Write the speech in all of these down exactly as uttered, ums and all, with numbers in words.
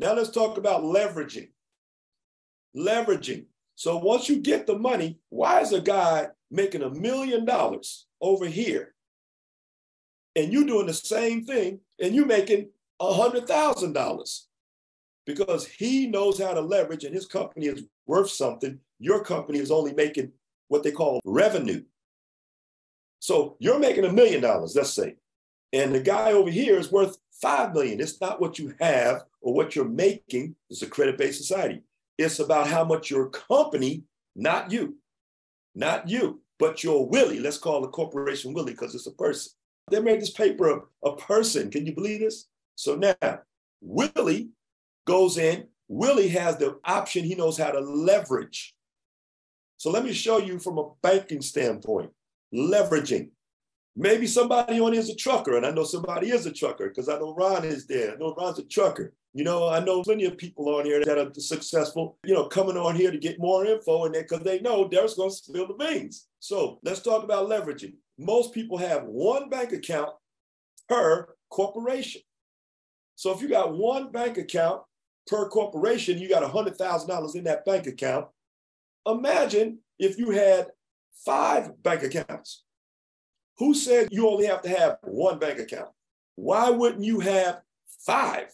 Now let's talk about leveraging. Leveraging. So once you get the money, why is a guy making a million dollars over here and you doing the same thing and you making a hundred thousand dollars? Because he knows how to leverage and his company is worth something. Your company is only making what they call revenue. So you're making a million dollars, let's say, and the guy over here is worth five million dollars. It's not what you have or what you're making. It's a credit-based society. It's about how much your company, not you, not you, but your Willie. Let's call the corporation Willie because it's a person. They made this paper a, a person. Can you believe this? So now Willie goes in. Willie has the option. He knows how to leverage. So let me show you from a banking standpoint, leveraging. Maybe somebody on here is a trucker, and I know somebody is a trucker because I know Ron is there. I know Ron's a trucker. You know, I know plenty of people on here that are successful, you know, coming on here to get more info in there because they know Derek's going to spill the beans. So let's talk about leveraging. Most people have one bank account per corporation. So if you got one bank account per corporation, you got a hundred thousand dollars in that bank account. Imagine if you had five bank accounts. Who said you only have to have one bank account? Why wouldn't you have five?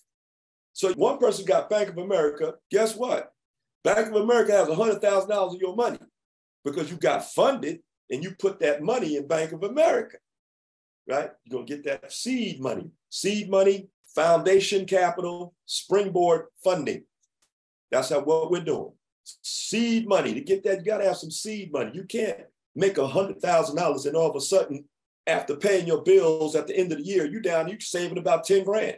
So one person got Bank of America. Guess what? Bank of America has a hundred thousand dollars of your money because you got funded and you put that money in Bank of America, right? You're going to get that seed money, seed money, foundation capital, springboard funding. That's how, what we're doing. Seed money. To get that, you got to have some seed money. You can't make a hundred thousand dollars and all of a sudden, after paying your bills at the end of the year, you're down, you're saving about ten grand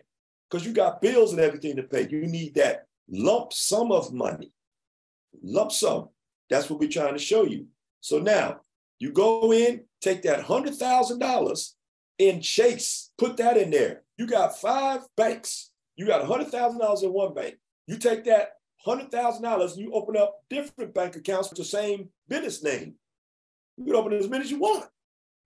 because you got bills and everything to pay. You need that lump sum of money. Lump sum. That's what we're trying to show you. So now you go in, take that a hundred thousand dollars in Chase, put that in there. You got five banks. You got a hundred thousand dollars in one bank. You take that a hundred thousand dollars and you open up different bank accounts with the same business name. You can open it as many as you want.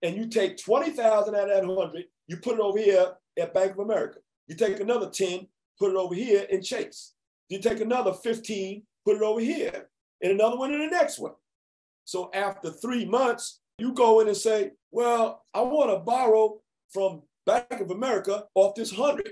And you take twenty thousand dollars out of that one hundred, you put it over here at Bank of America. You take another ten, put it over here in Chase. You take another fifteen, put it over here, and another one in the next one. So after three months, you go in and say, well, I want to borrow from Bank of America off this one hundred.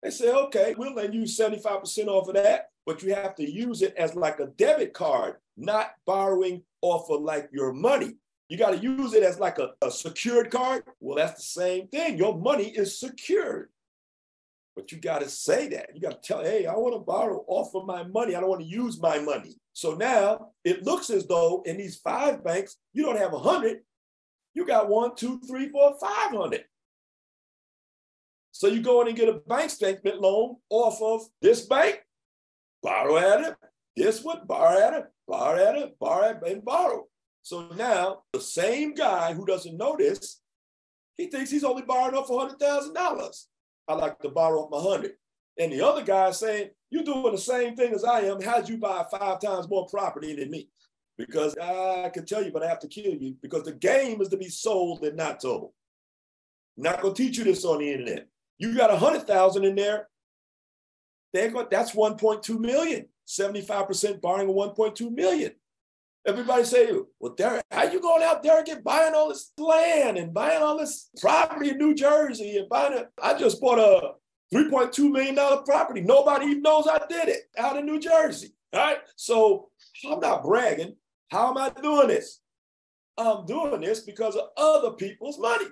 They say, okay, we'll lend you seventy-five percent off of that, but you have to use it as like a debit card, not borrowing off of like your money. You got to use it as like a, a secured card. Well, that's the same thing. Your money is secured. But you got to say that. You got to tell, hey, I want to borrow off of my money. I don't want to use my money. So now it looks as though in these five banks, you don't have a hundred. You got one, two, three, four, five hundred. So you go in and get a bank statement loan off of this bank, borrow at it, this one, borrow at it, borrow at it, borrow at it, and borrow. So now the same guy who doesn't know this, he thinks he's only borrowing off a hundred thousand dollars. I like to borrow off my hundred. And the other guy is saying, you're doing the same thing as I am. How'd you buy five times more property than me? Because I can tell you, but I have to kill you because the game is to be sold and not told. I'm not going to teach you this on the internet. You got a hundred thousand in there. They got, that's one point two million. seventy-five percent borrowing one point two million. Everybody say, well, Derek, how you going out there and buying all this land and buying all this property in New Jersey and buying it? I just bought a three point two million dollar property. Nobody even knows I did it out in New Jersey. All right. So I'm not bragging. How am I doing this? I'm doing this because of other people's money.